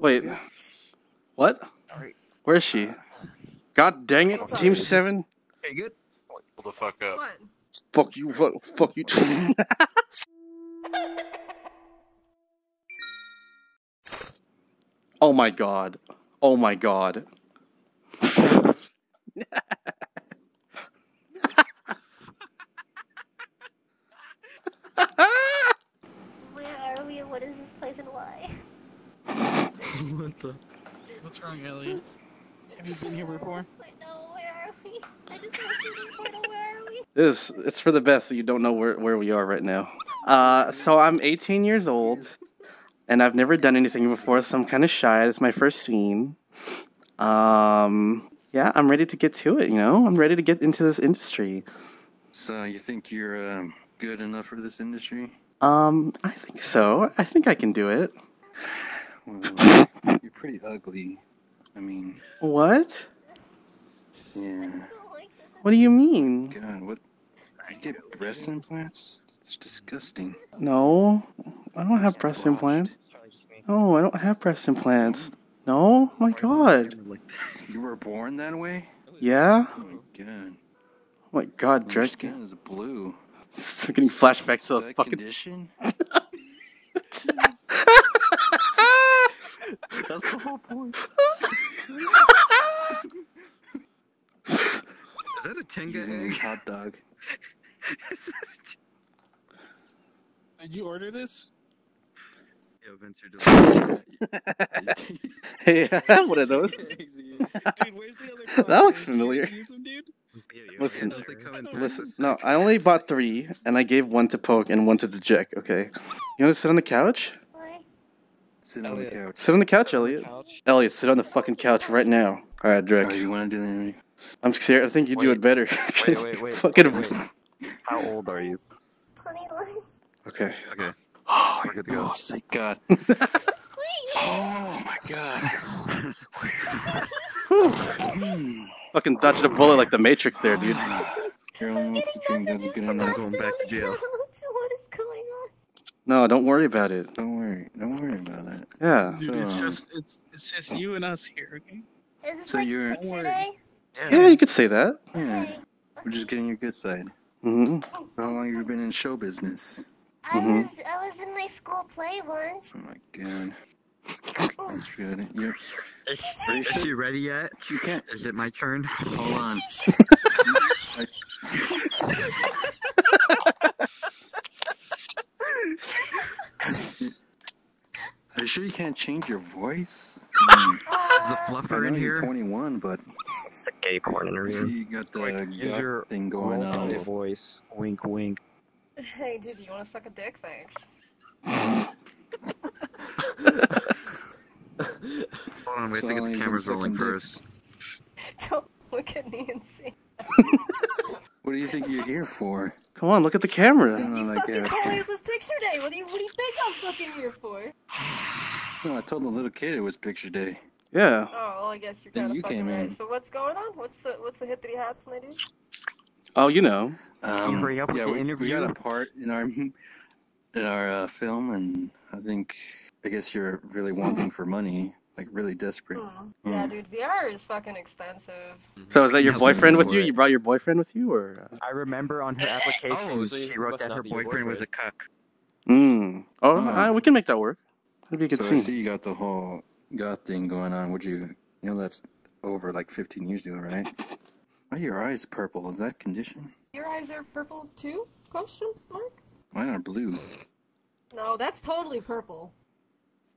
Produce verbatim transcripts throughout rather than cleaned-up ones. Wait. What? Where is she? God dang it, Team Seven. Hey, good. Hold the fuck up. What? Fuck you. Fuck, fuck you. Oh my god. Oh my god. Where are we? What is this place and why? What the? What's wrong, Elliot? Have you been here before? I know. Where are we? I just want to see this portal. Where are we? It is, it's for the best that so you don't know where, where we are right now. Uh, so I'm eighteen years old, and I've never done anything before, so I'm kind of shy. It's my first scene. Um, yeah, I'm ready to get to it, you know? I'm ready to get into this industry. So you think you're um, good enough for this industry? Um, I think so. I think I can do it. Well, you're pretty ugly. I mean... What? Yeah. What do you mean? God, what? You get breast implants? It's disgusting. No, I don't have breast implants. No, I don't have breast implants. No? My god. You were born that way? Yeah. Oh my god. Oh my god, Drake. Your skin is blue. I'm getting flashbacks to those fucking... condition? That's the whole point. Is that a Tenga egg? Hot dog. Is that a Did you order this? Yo, Vince, you're Hey, what are those? Dude, where's the other that looks familiar. Them, dude? Listen, listen. No, I only bought three, and I gave one to Poke and one to the Jack. Okay. You want to sit on the couch? Sit on Elliot. the couch. Sit on the couch, Elliot. Couch. Elliot, sit on the fucking couch right now. All right, Drake. Oh, you want to do that? Right? I'm scared. I think you wait, do it better. wait, wait, wait. Fucking. Wait, wait. How old are you? twenty-one. Okay. Okay. Oh my god. Go. Thank God. Oh my god. Fucking dodged a bullet like the Matrix there, dude. Carolyn wants to dream that you can end up going back to jail. No, don't worry about it. Don't worry. Don't worry about that. Yeah. Dude, so, it's just it's it's just you and us here, okay? Is this so like you're yeah. yeah, you could say that. Yeah. Okay. We're just getting your good side. Mm-hmm. How long have you been in show business? I mm-hmm. was I was in my school play once. Oh my god. That's good. You're is, is she ready yet? You can't. Is it my turn? Hold on. Are you sure you can't change your voice? I mean, is the fluffer in here? twenty-one, but it's a gay porn interview. You got the like, user thing going on. The voice, wink, wink. Hey, dude, you want to suck a dick? Thanks. Hold on, wait. So I think the camera's rolling first. Don't look at me and see. What do you think you're here for? Come on, look at the camera. You know, fucking like, told me it was picture day. What do you what do you think I'm fucking here for? No, I told the little kid it was picture day. Yeah. Oh, well, I guess you're kind of fucking right. So what's going on? What's the what's the hit that he had tonight? Oh, you know. Um, you hurry up yeah, with the interview. We got a part in our in our uh, film, and I think I guess you're really wanting for money. Like, really desperate. Mm. Yeah, mm. dude, V R is fucking expensive. So is that your boyfriend with you? You brought your boyfriend with you, or...? I remember on her application, oh, so she wrote that her boyfriend, boyfriend was a cuck. Mm. Oh, mm. I, we can make that work. That'd be a good so scene. I see you got the whole goth thing going on. Would you... You know that's over, like, fifteen years ago, right? Why are your eyes purple? Is that condition? Your eyes are purple, too? Question mark? Mine are blue. No, that's totally purple.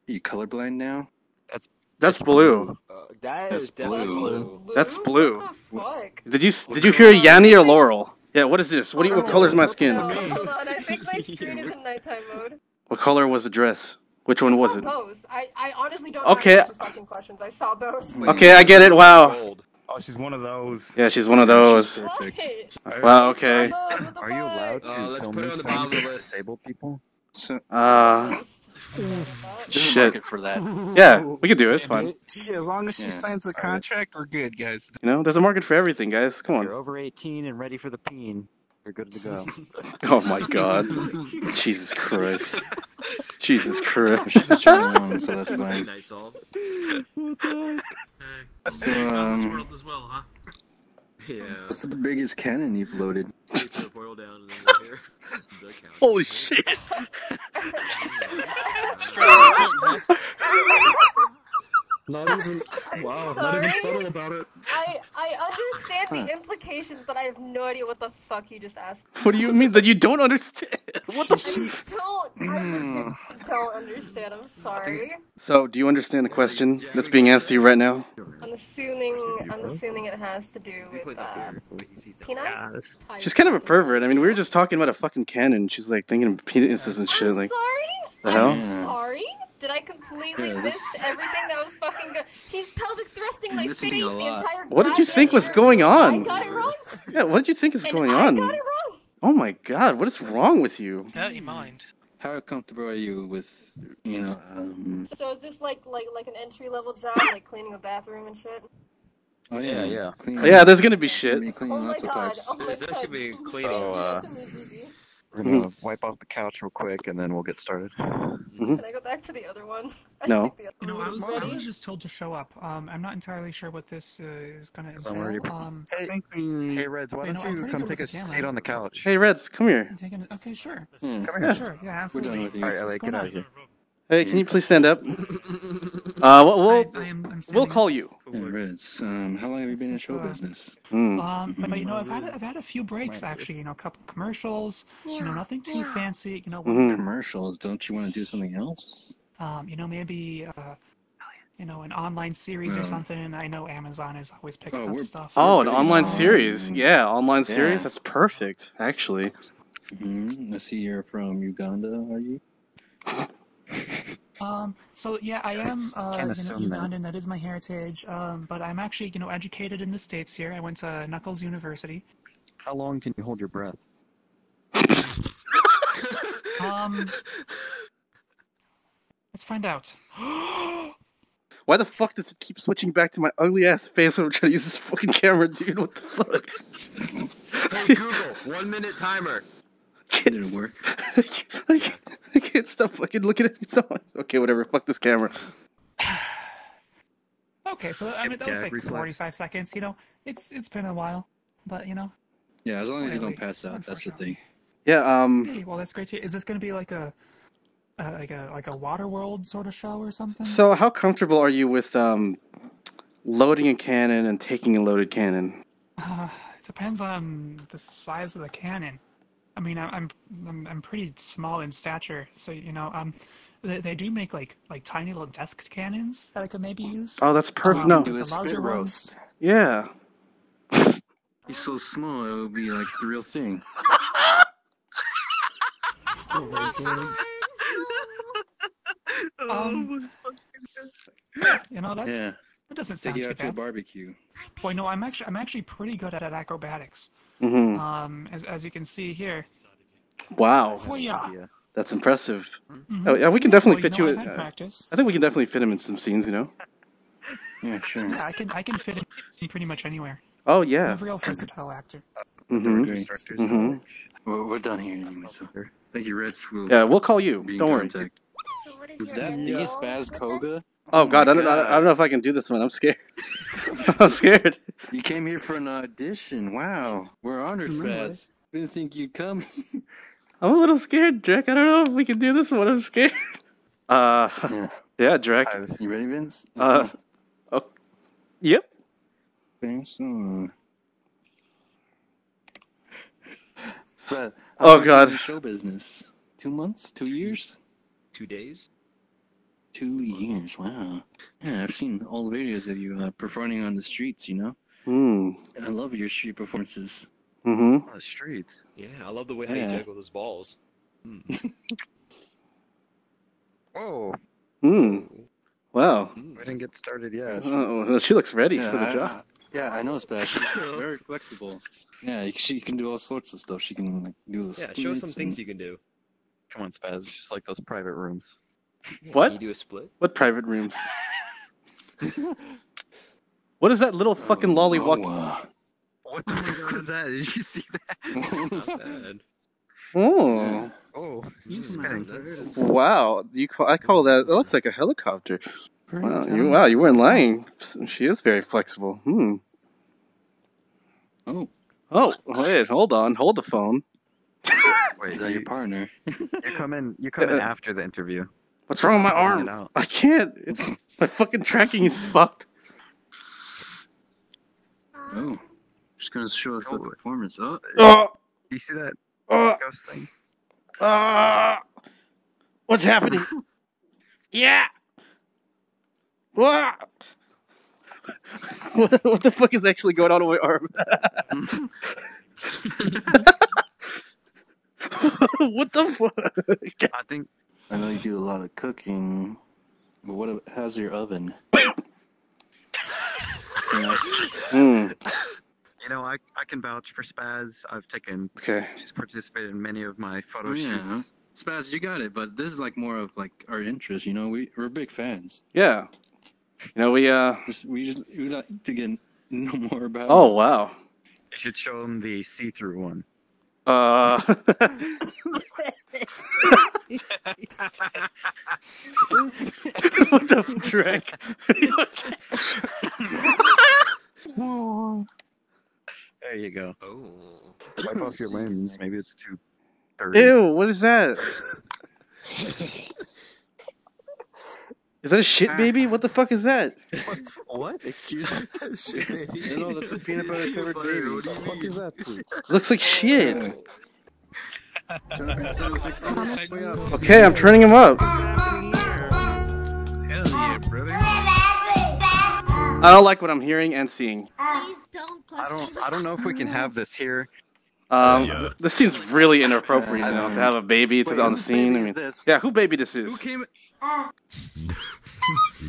Are you colorblind now? That's that's blue. Uh, that that's is blue. blue. That's blue. What the fuck? Did you did you hear Yanni or Laurel? Yeah. What is this? What do you, what color is my skin? No, hold on. I think my screen is in nighttime mode. What color was the dress? Which one I was saw it? Those. I I honestly don't. Okay. Fucking questions. I saw those. Okay. I get it. Wow. Oh, she's one of those. Yeah, she's one of those. Perfect. Right. Wow. Okay. Are you allowed to uh, let's film put it on the bottom of the list. Disabled people? So, uh. Shit. For that. Yeah, we could do it. It's fine. Yeah, as long as she yeah. signs the contract, right. We're good, guys. You know, there's a market for everything, guys. Come on. You're over eighteen and ready for the peen. You're good to go. Oh my god. Jesus Christ. Jesus Christ. She's on, so that's fine. Nice all. What the heck? So, um, this world as well, huh? Yeah. What's the biggest cannon you've loaded? You put a boil down and then right here. The holy shit! Not even. Wow, not even subtle about it. I, I understand huh. the implications, but I have no idea what the fuck you just asked. What do you mean that you don't understand? What the fuck? I don't, I don't understand, I'm sorry. So, do you understand the question that's being asked to you right now? I'm assuming, I'm assuming it has to do with, uh, peanuts? She's kind of a pervert. I mean, we were just talking about a fucking cannon. She's like thinking of penises and shit. I'm like, sorry? The hell? I'm sorry? Did I completely yeah, this... miss everything that was fucking good? He's pelvic thrusting like cities the entire What did you think was going on? I got it wrong. Yeah, what did you think is and going I on? I got it wrong. Oh my god, what is wrong with you? Dirty mind. How comfortable are you with, you know, um... So is this like, like, like an entry-level job, like cleaning a bathroom and shit? Oh yeah, yeah. Cleaning... Yeah, there's gonna be shit. Oh my god, oh my god. There's gonna be cleaning. So, uh... We're gonna mm-hmm. wipe off the couch real quick, and then we'll get started. Mm-hmm. Can I go back to the other one? I no. The other you know, one I, was, I was just told to show up. Um, I'm not entirely sure what this uh, is gonna entail. Already... Um, hey, we... hey R three dz, why Wait, don't no, you come take a camera. seat on the couch? Hey R three dz, come here. Taking... Okay, sure. Hmm. Come here. Sure. Yeah, absolutely. We're done with you. All right, Elliot, get out of here. Hey, can you please stand up? Uh, we'll we'll, I, I am, I'm we'll call you. R three dz, um, how long have you been in show uh, business? Mm. Um, but, but you know, I've had a, I've had a few breaks actually. You know, a couple commercials. You know, nothing too fancy. You know, mm-hmm. commercials. Don't you want to do something else? Um, you know, maybe uh, you know, an online series no. or something. I know Amazon is always picking oh, up stuff. Oh, an online on. series. Yeah, online yeah. series. That's perfect, actually. Mm-hmm. I see you're from Uganda. Are you? Um, so yeah, I am, uh, you know, Ugandan, that is my heritage, um, but I'm actually, you know, educated in the States here. I went to Knuckles University. How long can you hold your breath? um, let's find out. Why the fuck does it keep switching back to my ugly ass face when I'm trying to use this fucking camera, dude? What the fuck? Hey Google, one minute timer. It didn't work. I can't, I, can't, I can't stop fucking looking at someone. Okay, whatever. Fuck this camera. Okay, so I mean that was like reflex. forty-five seconds. You know, it's it's been a while, but you know. Yeah, as long as you don't pass out, that's the thing. Yeah. Um. Hey, well, that's great. Is this gonna be like a, uh, like a like a Waterworld sort of show or something? So, how comfortable are you with um, loading a cannon and taking a loaded cannon? Uh, it depends on the size of the cannon. I mean, I'm I'm I'm pretty small in stature, so you know, um, they, they do make like like tiny little desk cannons that I could maybe use. Oh, that's perfect. Um, no, do a spit roast. Ones. Yeah. He's so small, it would be like the real thing. Oh my god. Um, yeah, you know that's yeah. that doesn't sound too bad. Take it out to a barbecue. Boy, no, I'm actually I'm actually pretty good at, at acrobatics. Mm-hmm. Um, as as you can see here. Wow. Oh, yeah. That's impressive. Mm-hmm. Oh, yeah, we can definitely well, fit you. Know, you in, uh, I think we can definitely fit him in some scenes, you know. Yeah, sure. Yeah, I can I can fit him pretty much anywhere. Oh yeah. I'm a real versatile actor. Mm-hmm. Mm-hmm. Well, we're done here anyway, so thank you, R three dz. We'll yeah, we'll call you. Don't worry. So what is, is that the SpazKoga? Oh, oh god, god. I, don't, I, don't, I don't know if I can do this one. I'm scared. I'm scared. You came here for an audition. Wow. We're honored, Spaz. Didn't think you'd come. I'm a little scared, Drek. I don't know if we can do this one. I'm scared. Uh, yeah, yeah Drek. Uh, you ready, Vince? Uh, oh, yep. Vince, oh. Spaz, oh god. Show business. Two months? Two years? Two days? Two years, wow. Yeah, I've seen all the videos of you uh, performing on the streets, you know? Mm. I love your street performances. Mm-hmm. On the streets. Yeah, I love the way how yeah. you juggle those balls. Mm. Whoa. Mm. Wow. Mm. We didn't get started yet. Oh, she looks ready yeah, for the I, job. Yeah, I know it's bad. She's very flexible. Yeah, she can do all sorts of stuff. She can like, do the Yeah, show some and... things you can do. Come on, Spaz. It's just like those private rooms. Yeah, what? You do a split? What private rooms? What is that little fucking oh, lollywalking? Oh, uh, What the fuck was that? Did you see that? Not bad. Oh. Yeah. Oh. Nice. Wow. You call, I call that, it looks like a helicopter. Wow you, wow, you weren't lying. She is very flexible. Hmm. Oh. Oh, wait, hold on. Hold the phone. Wait, is that your partner? You're coming, you're coming uh, after the interview. What's wrong with my arm? I can't. It's my fucking tracking is fucked. Oh. Just gonna show us oh. the performance. Oh. oh. Do you see that oh. ghost thing? Uh, what's happening? yeah. What the fuck is actually going on with my arm? What the fuck? I think I know you do a lot of cooking, but what? How's your oven? mm. You know, I I can vouch for Spaz. I've taken. Okay. She's participated in many of my photo oh, yeah. shoots. Spaz, you got it. But this is like more of like our interest. You know, we we're big fans. Yeah. You know, we uh we we like to get know more about. Oh wow! I should show them the see-through one. Uh. What the trick? There you go. Oh. Wipe off your limbs. Maybe it's too dirty. Ew! What is that? Is that a shit baby? What the fuck is that? What? What? Excuse me? Shit baby? No, that's a peanut butter covered baby. What the fuck is that? Dude? Looks like shit. Okay, I'm turning him up. Hell yeah, brother. I don't like what I'm hearing and seeing. Please don't touch I don't. I don't know if we can have this here. Um, yeah. This seems really inappropriate. I know to have a baby to, Wait, on the scene. I mean, this? yeah, who baby this is? Who came? Oh.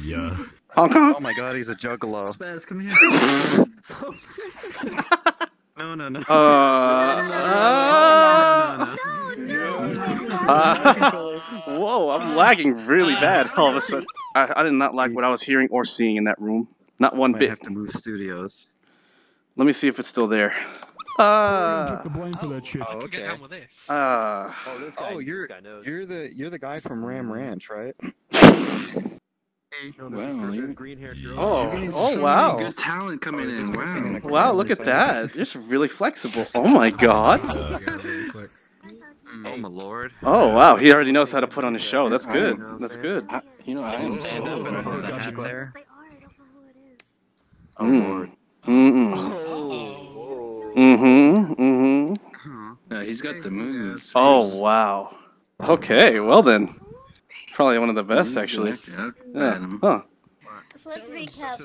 yeah. Hong Kong? Oh my god, he's a juggalo. Spaz, come here. No, no, no. Uh, no, no, no, no, no. Uh, whoa, I'm lagging really bad all of a sudden. I, I did not like what I was hearing or seeing in that room. Not one bit. I have to move studios. Let me see if it's still there. Uh, oh, oh, okay. Uh, oh, this guy, oh, you're this guy knows. you're the you're the guy from Ram Ranch, right? Wow, you're green hair girl. Oh, oh, so wow. Good talent coming oh, in. Wow. Wow, look at that. You're really flexible. Oh my god. Oh my lord. Oh wow, he already knows how to put on a show. That's good. That's good. I, you know, I didn't stand up and hold the hat there. Oh lord. Mm-mm. Oh. Mm-hmm, mm-hmm. No, he's got the moves. Oh, wow. Okay, well then. Probably one of the best, actually. Yeah. Huh. So let's recap.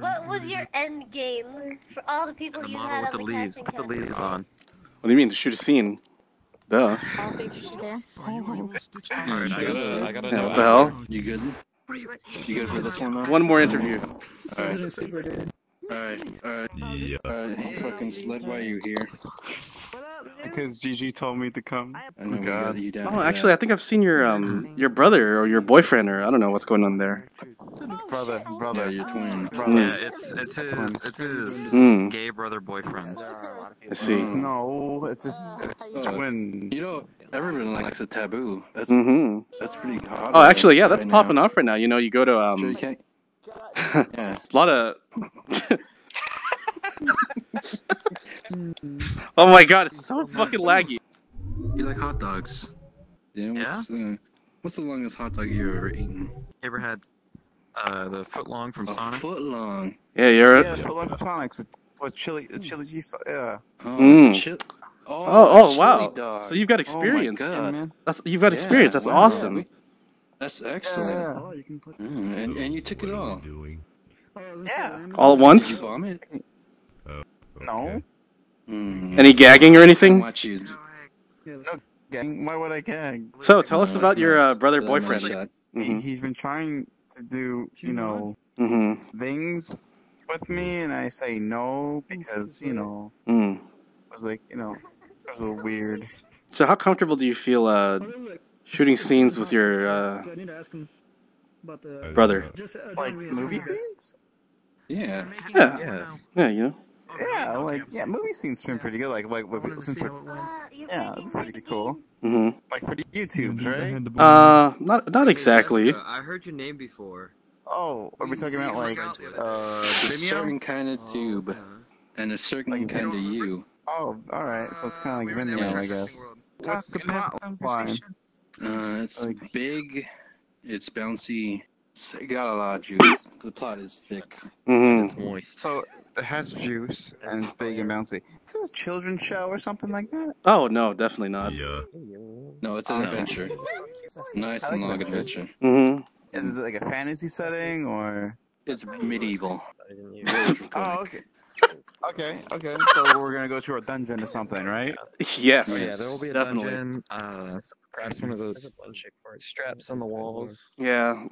What was your end game for all the people you had on the casting couch? Put the leaves on. What do you mean, to shoot a scene? Duh. I don't think she's there. Alright, I gotta, I gotta know. What the hell? You good? You good for this one, though? One more interview. Alright. Alright, alright, yeah. alright, I'm fucking sled why you here. Because Gigi told me to come. I know, God. You down oh, actually, that. I think I've seen your um, your brother or your boyfriend or I don't know what's going on there. Brother, brother, yeah, your twin. Brother. Yeah, it's it's his it's his mm. gay brother boyfriend. I see. No, it's his twin. You know, everyone likes a taboo. That's mm-hmm. that's pretty hot. Oh, actually, yeah, that's right popping now. off right now. You know, you go to um. Sure you can't... yeah. A lot of. Oh my god, it's so fucking laggy. You like hot dogs? Yeah. What's, yeah? Uh, what's the longest hot dog you ever eaten? You ever had uh, the foot long from oh, Sonic? Foot long. Yeah, you're. Yeah, foot long from Sonic with, with chili, uh, chili cheese. Yeah. Oh, mm. chi oh, oh, oh wow. Dog. So you've got experience. Oh my god. Yeah, That's you've got yeah, experience. That's wow. awesome. Yeah, we... That's excellent. Yeah. Oh, you can put mm, and, and you took what it all. Yeah. All at once? Did you vomit? Uh, okay. No. Mm. Any gagging or anything? Watch you. No gagging. Why would I gag? So tell no, us about your uh, brother boyfriend. Like, mm-hmm. He's been trying to do, you know, mm-hmm. things with me, and I say no because, you know, mm. I was like, you know, it was a little weird. So how comfortable do you feel? Uh, Shooting scenes with your uh, brother. Like movie scenes? Yeah. Yeah. Yeah, you know. Yeah, okay, like, yeah, movie scenes been yeah. pretty good. Like, like, like since we're, uh, yeah, pretty cool. Mm-hmm. Like for the YouTubes, right? Uh, not not exactly. I heard your name before. Oh, are we talking about like uh, a certain kind of tube oh, yeah. and a certain like, kind of you? Oh, all right. So it's kind of like Vimeo, uh, I guess. What's the plot line? Uh, it's like, big. It's bouncy. It's got a lot of juice. The plot is thick. Mm-hmm. It's moist. So it has juice and it's big and bouncy. Is this a children's show or something like that? Oh no, definitely not. Yeah. No, it's an adventure. Nice and long adventure. Mm-hmm. Is it like a fantasy setting or? It's medieval. Oh, okay. Okay, okay. So we're gonna go to a dungeon or something, right? Yes. Oh, yeah, there will be a definitely. dungeon. Uh, perhaps one of those straps on the walls. Yeah.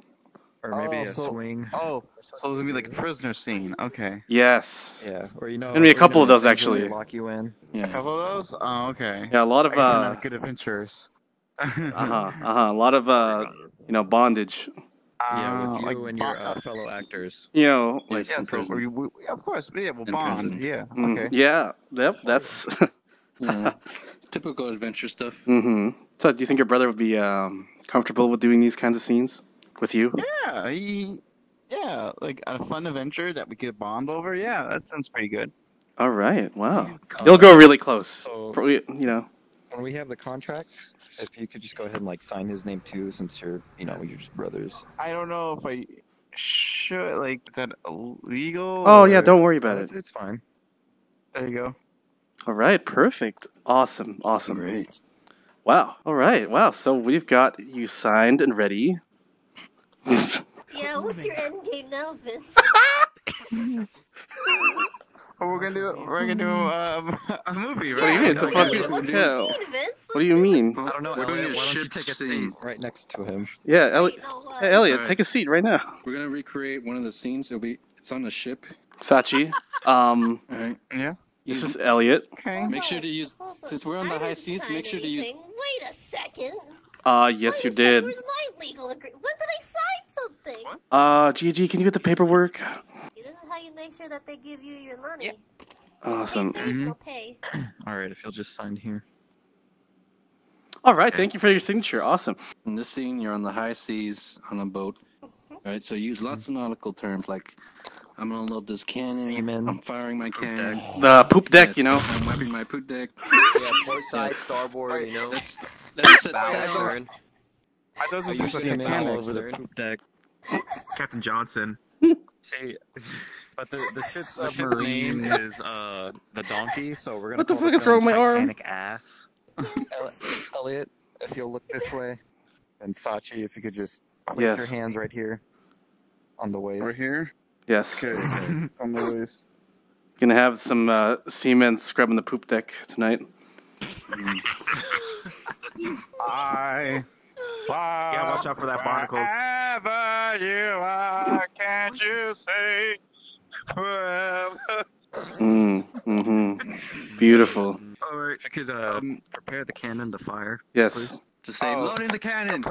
Or maybe oh, a so, swing. Oh, so there's gonna be like a prisoner scene. Okay. Yes. Yeah. Or you know. Gonna be a couple you know, of those actually. Lock you in. Yeah. A couple of those. Oh, okay. Yeah, a lot of uh. Good adventures. uh huh. Uh huh. A lot of uh, you know, bondage. Yeah, with you like and your uh, fellow actors. You know, like yeah, so we, we, of course, yeah, we'll bond. Prison. Yeah, okay. Mm, yeah, yep, that's yeah. typical adventure stuff. Mm-hmm. So, do you think your brother would be um, comfortable with doing these kinds of scenes with you? Yeah, he, yeah, like a fun adventure that we could bond over. Yeah, that sounds pretty good. All right, wow, you'll go really close. So, probably, you know. When we have the contracts, if you could just go ahead and like sign his name too, since you're, you know, you're just brothers. I don't know if I should. Like, is that illegal? Oh or... yeah, don't worry about no, it. It's, it's fine. There you go. All right, perfect, awesome, awesome. Great. Wow. All right. Wow. So we've got you signed and ready. Yeah. What's your end game now, Vince? We're gonna do. We're gonna do um, a movie, right? What do you mean? It's a fucking hotel. What do you mean? I don't know. We're doing a ship scene right next to him. Yeah, Elliot. Hey, Elliot, take a seat right now. We're gonna recreate one of the scenes. It'll be. It's on a ship. Satchi. Um. All right. Yeah. This is Elliot. Okay. Make sure to use. Since we're on the high scenes, make sure to use. Wait a second. Uh, yes, you did. Where's my legal agreement? When did I sign something? Uh, Gigi, can you get the paperwork? How you make sure that they give you your money. Yeah. Awesome. Mm-hmm. We'll pay. All right, if you'll just sign here. All right, okay. Thank you for your signature. Awesome. In this scene, you're on the high seas on a boat. Mm-hmm. All right, so use lots of nautical terms like, I'm gonna load this cannon. Seaman. I'm firing my poop cannon. The uh, poop deck, yes, you know. I'm webbing my poop deck. Yeah, port side, starboard, you know. That's that's a stern. I don't know if you're all over the poop deck. Captain Johnson. See, but the, the ship's submarine is uh the donkey, so we're gonna. What the fuck is wrong with my arm? Ass. Elliot, if you'll look this way, and Satchi, if you could just place yes. your hands right here on the waist. Right here. Yes. Okay, okay. On the waist. Gonna have some uh, seamen scrubbing the poop deck tonight. Bye. Bye. Yeah, watch out for that barnacle. Wherever you are, can't you see? mm, mm-hmm. Beautiful. All right, if you could uh, um, prepare the cannon to fire. Yes. Please. Just say, oh. Loading the cannon!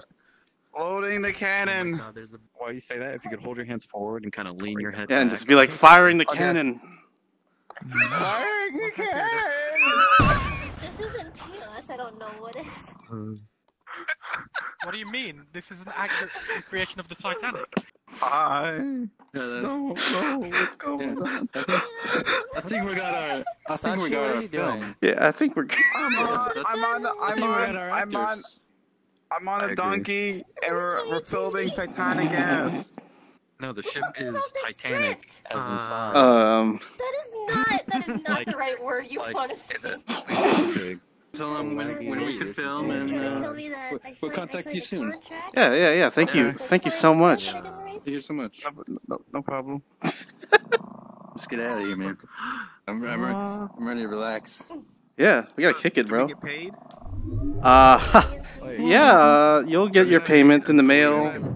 Loading the cannon! Oh my God, there's a... While you say that, if you could hold your hands forward and kind of lean your head yeah, back. And just be like, firing the okay. cannon! Firing the cannon! This isn't T L S, I don't know what it is. Um, What do you mean? This is an accurate creation of the Titanic. I no, no, what's going on? I think, I think we got our. I think Satchi, we got our. Doing? Yeah, I think we're. I'm on. I'm on. I'm on. I'm on. I'm on a donkey, and we're, we're filming Titanic ass. No, the ship is Titanic. As inside. Um. That is not. That is not like, the right word you like, want to say. Tell them when, when we can film, and uh, we'll, we'll contact you soon. Yeah, yeah, yeah. Thank you, thank you so much. Thank you so much. No, no problem. Let's get out of here, man. I'm, I'm, re I'm ready to relax. Yeah, we gotta kick it, bro. Uh, yeah. Uh, you'll get your payment in the mail.